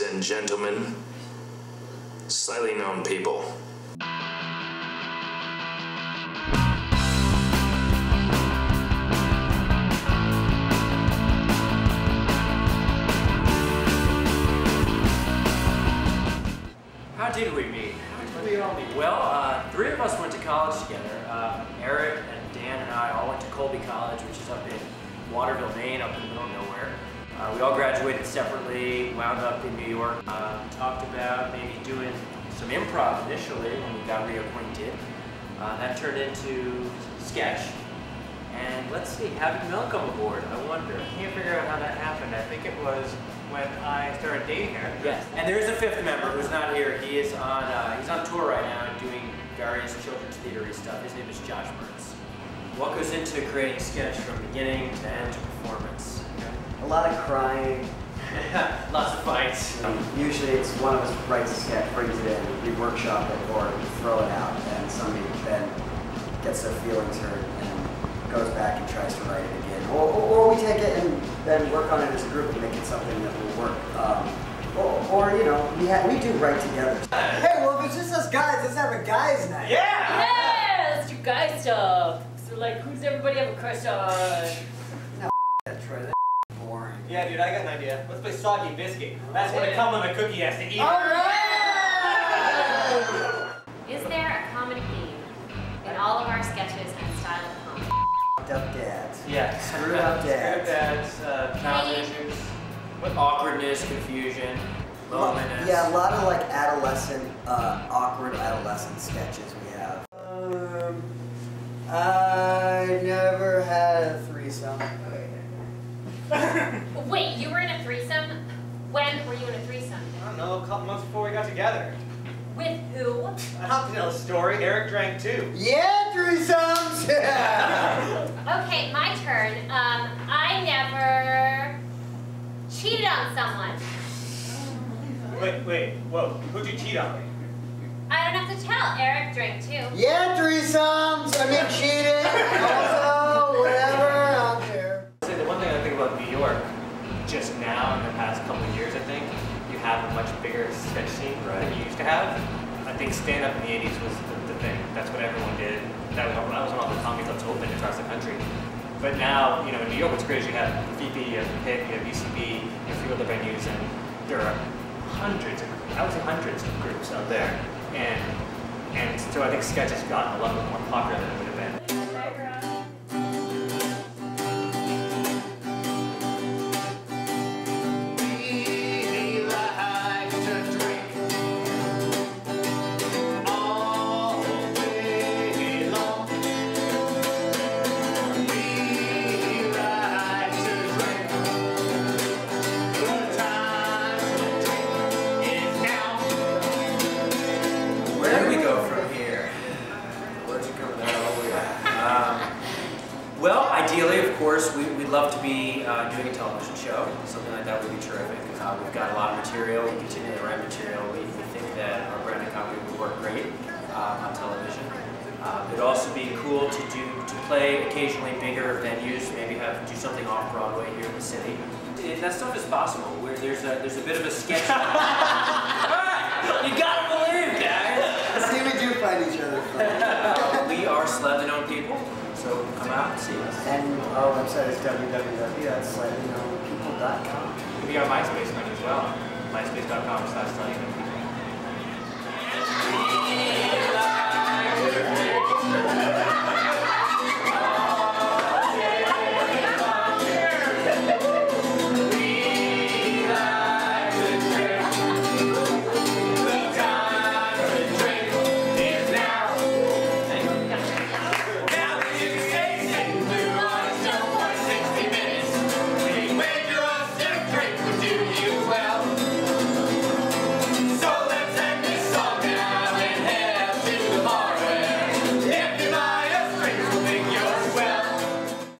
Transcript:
Ladies and gentlemen, slightly known people. How did we meet? How did we all meet? Well, three of us went to college together. Eric and Dan and I all went to Colby College, which is up in Waterville, Maine, up in the middle of nowhere. We all graduated separately, wound up in New York. Talked about maybe doing some improv initially when we got reacquainted. That turned into sketch. And let's see, how did Mel come aboard? I wonder. I can't figure out how that happened. I think it was when I started dating her. Yes, and there is a fifth member who's not here. He is on he's on tour right now and doing various children's theater-y stuff. His name is Josh Mertz. What goes into creating sketch from beginning to end to performance? A lot of crying. Lots of fights. Usually it's one of us writes a sketch, brings it in, we workshop it, or we throw it out, and somebody then gets their feelings hurt and goes back and tries to write it again. Or we take it and then work on it as a group to make it something that will work. Or you know, we do write together. Hey, well, if it's just us guys, let's have a guys' night. Yeah! Yeah! Let's do guys stuff. So, like, who's everybody have a crush on? No, Troy, that's boring. Yeah, dude, I got an idea. Let's play soggy biscuit. That's what a cum on a cookie has to eat. All right! Is there a common theme in all of our sketches and style of comedy? F***ed up dads. Yeah, screwed up dads. Screwed dads, child issues. With awkwardness, confusion, loneliness. Yeah, a lot of like adolescent, awkward adolescent sketches we have. I never had a threesome. Wait, you were in a threesome? When were you in a threesome? I don't know, a couple months before we got together. With who? I don't know the story. Eric drank too. Yeah, threesomes! Yeah! Okay, my turn. I never cheated on someone. Wait, whoa. Who'd you cheat on? I don't have to tell. Eric drank too. Yeah, threesomes! I mean, cheated. Also, whatever. New York, just now in the past couple of years, I think you have a much bigger sketch scene than you used to have. I think stand up in the 80s was the thing. That's what everyone did. That was when all the comedy clubs opened across the country. But now, you know, in New York, what's great is you have VB, you have Pitt, you have UCB, you have a few other venues, and there are hundreds of groups out there. And so I think sketch has gotten a lot more popular than it would have been. We'd love to be doing a television show. Something like that would be terrific. We've got a lot of material. We continue to write material. We think that our brand of comedy would work great on television. It'd also be cool to play occasionally bigger venues. Maybe do something off Broadway here in the city. And that stuff is possible. There's a bit of a sketch. All right, you gotta believe, guys. See, we do find each other funny. We are slightly known people. So come out and see us. And our website is www.slanguinopeople.com. It could be our MySpace link as well. MySpace.com/slanguinopeople.